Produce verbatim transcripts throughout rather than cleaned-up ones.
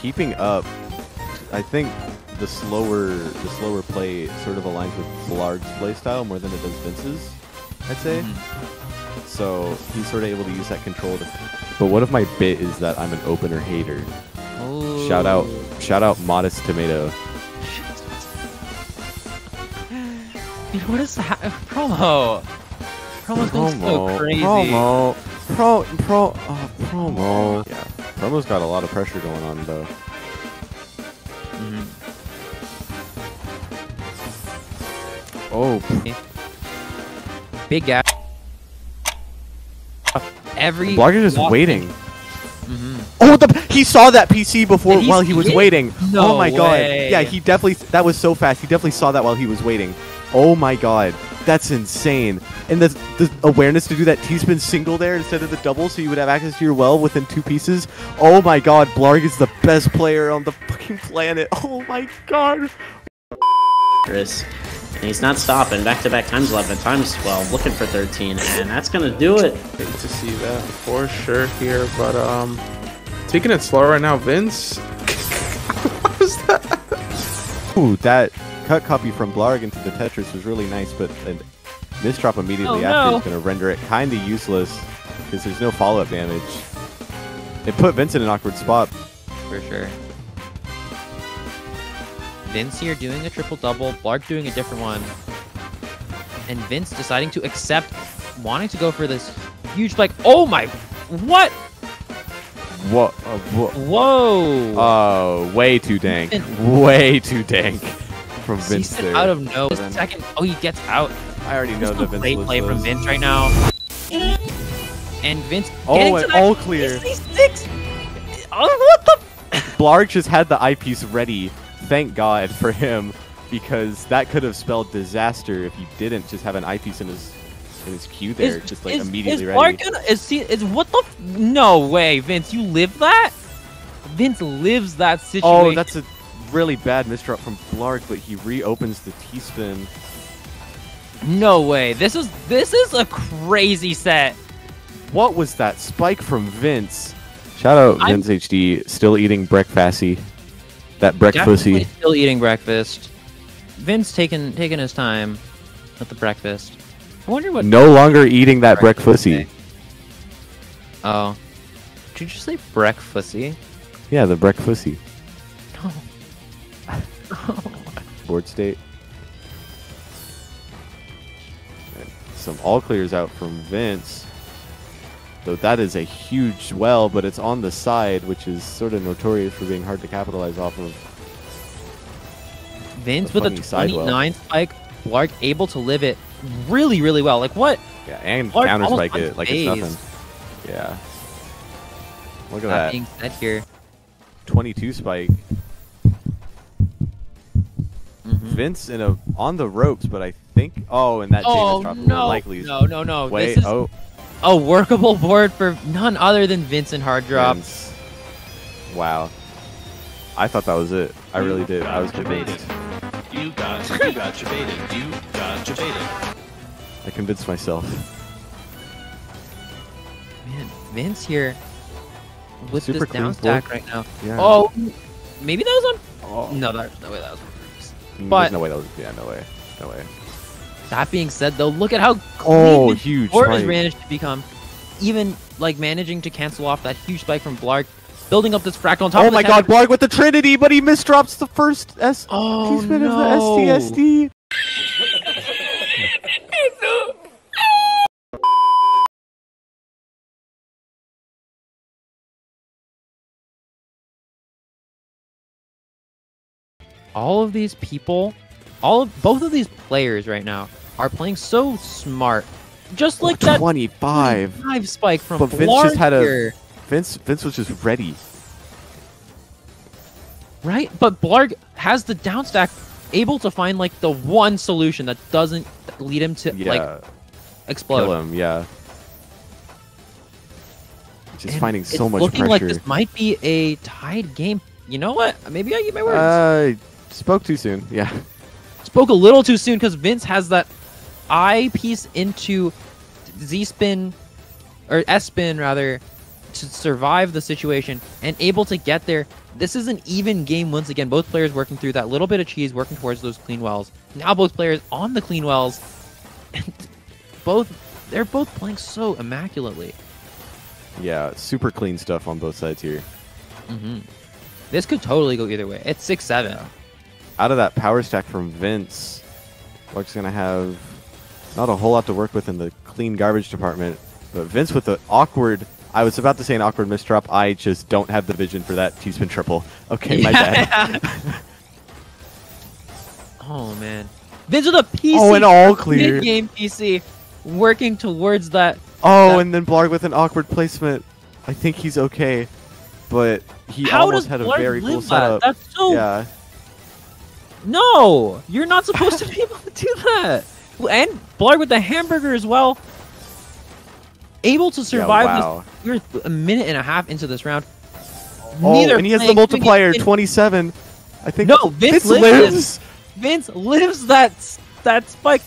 keeping up, I think the slower the slower play sort of aligns with Blarg's playstyle more than it does Vince's, I'd say. Mm-hmm. So he's sort of able to use that control. To, but what if my bit is that I'm an opener hater? Oh. Shout out, shout out, Modest Tomato. Dude, what is that promo? Promo's going so crazy. Promo, pro, pro, oh, promo. Yeah, promo's got a lot of pressure going on though. Mm-hmm. Oh, big gap. Every Blarg is just waiting. Mm-hmm. Oh, the, he saw that P C before while well, he was it? waiting. No oh my way. god! Yeah, he definitely. That was so fast. He definitely saw that while he was waiting. Oh my god, that's insane. And the, the awareness to do that T-spin single there instead of the double so you would have access to your well within two pieces. Oh my god, Blarg is the best player on the fucking planet. Oh my god. Chris, and he's not stopping. Back-to-back times eleven, times twelve, looking for thirteen, and that's going to do it. Hate to see that for sure here, but um, taking it slow right now, Vince. What was that? Ooh, that... cut copy from Blarg into the Tetris was really nice, but a misdrop immediately oh, after no. is going to render it kind of useless because there's no follow-up damage. It put Vince in an awkward spot. For sure. Vince here doing a triple-double, Blarg doing a different one, and Vince deciding to accept wanting to go for this huge, like, oh my, what? What? Uh, wh Whoa! Oh, uh, way too dank. Way too dank. From Vince there. Out of no second. Oh, he gets out. I already know that Vince. Great play from Vince right now. And Vince. Oh, and all clear. sixty-six. Oh, what the? Blarg just had the eyepiece ready. Thank God for him, because that could have spelled disaster if he didn't just have an eyepiece in his in his queue there, is, just like is, immediately is ready. Gonna, is he, is what the? No way, Vince. You live that? Vince lives that situation. Oh, that's a. Really bad misdrop from Blarg, but he reopens the T-spin. No way. This is this is a crazy set. What was that spike from Vince? Shout out I'm, Vince H D, still eating breakfasty. That breakfasty. Still eating breakfast. Vince taking taking his time at the breakfast. I wonder what. No longer eating that breakfasty. Oh, did you just say breakfasty? Yeah, the breakfasty. Board state. Some all clears out from Vince. Though that is a huge well, but it's on the side, which is sort of notorious for being hard to capitalize off of. Vince with a twenty-nine spike. Blarg able to live it really, really well. Like what? Yeah, and counter spike it like it's nothing. Yeah. Look at that. Being said here. twenty-two spike. Vince in a on the ropes, but I think oh, and that oh James no likely no no no wait this is oh a workable board for none other than Vince and hard drops. Vince. Wow, I thought that was it. I really did. I was convinced. You got you got debated. You got debated. I convinced myself. Man, Vince here with super this down stack board right now. Yeah. Oh, maybe that was on. Oh. No, there's no way that was. But there's no way that was, yeah, no way, no way. That being said, though, look at how oh huge Blarg has managed to become, even like managing to cancel off that huge spike from Blarg, building up this fractal on top. Oh of my God, Blarg with the Trinity, but he misdrops the first S. Oh he's been no. of the S T S D. All of these people, all of both of these players right now are playing so smart. Just like that twenty-five, twenty-five spike from Blarg. But Vince just had a Vince Vince was just ready. Right? But Blarg has the downstack able to find like the one solution that doesn't lead him to yeah. like explode. Kill him, yeah. Just and finding so much looking pressure. Looking like this might be a tied game. You know what? Maybe I get my words. Uh Spoke too soon, yeah. Spoke a little too soon because Vince has that eyepiece into Z-spin, or S-spin rather, to survive the situation and able to get there This is an even game once again. Both players working through that little bit of cheese, working towards those clean wells. Now both players on the clean wells. And both, they're both playing so immaculately. Yeah, super clean stuff on both sides here. Mm-hmm. This could totally go either way. It's six seven. Yeah. Out of that power stack from Vince, Blarg's going to have not a whole lot to work with in the clean garbage department. But Vince with the awkward... I was about to say an awkward misdrop. I just don't have the vision for that T-spin triple. Okay, yeah. My bad. Oh, man. Vince with a P C. Oh, and all clear. Mid-game P C working towards that. Oh, that. And then Blarg with an awkward placement. I think he's okay. But he How almost had a Blarg very cool setup. That? That's so... Yeah. No! You're not supposed to be able to do that. And Blarg with the hamburger as well. Able to survive. Yeah, wow. This, we're a minute and a half into this round. Oh, Neither and he has the multiplier, twenty-seven. I think. No, Vince, Vince lives. lives. Vince lives that that spike.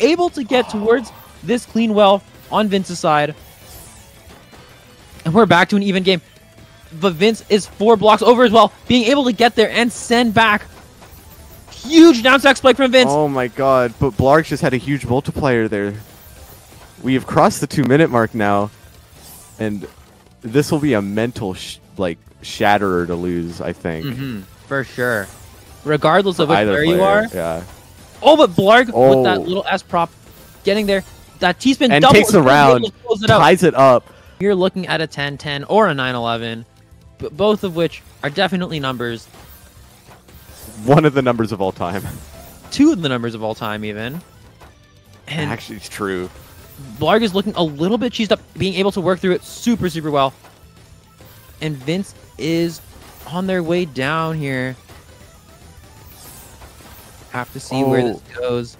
Able to get oh. towards this clean well on Vince's side, and we're back to an even game. But Vince is four blocks over as well, being able to get there and send back. Huge downstack spike from Vince. Oh my God! But Blarg just had a huge multiplier there. We have crossed the two-minute mark now, and this will be a mental, sh like, shatterer to lose, I think. Mm-hmm, for sure. Regardless of where you are. Yeah. Oh, but Blarg oh. with that little S-prop getting there. That T-spin double. And takes the round, it ties it up. You're looking at a ten ten or a nine eleven, but both of which are definitely numbers. One of the numbers of all time. Two of the numbers of all time, even. And actually, it's true. Blarg is looking a little bit cheesed up, being able to work through it super, super well. And Vince is on their way down here. Have to see oh, where this goes.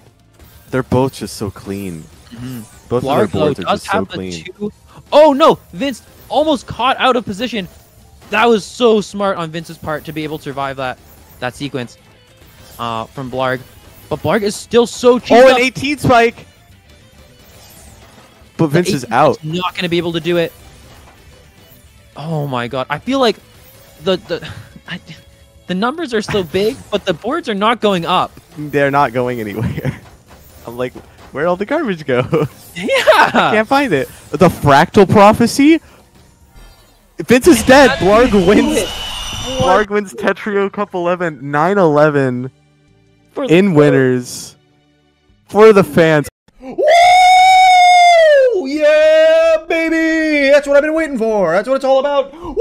They're both just so clean. Mm-hmm. Both Blarg of their boards are just so clean. Two. Oh no! Vince almost caught out of position. That was so smart on Vince's part to be able to survive that, that sequence uh, from Blarg. But Blarg is still so cheesed up. Oh, an eighteen spike! But Vince is out. He's not going to be able to do it. Oh my God! I feel like the the I, the numbers are so big, but the boards are not going up. They're not going anywhere. I'm like, where'd all the garbage go? Yeah, I can't find it. The fractal prophecy. Vince is dead. Blarg wins. Blarg wins Tetrio Cup eleven, nine eleven, in winners for the fans. Yeah, baby! That's what I've been waiting for. That's what it's all about. Woo!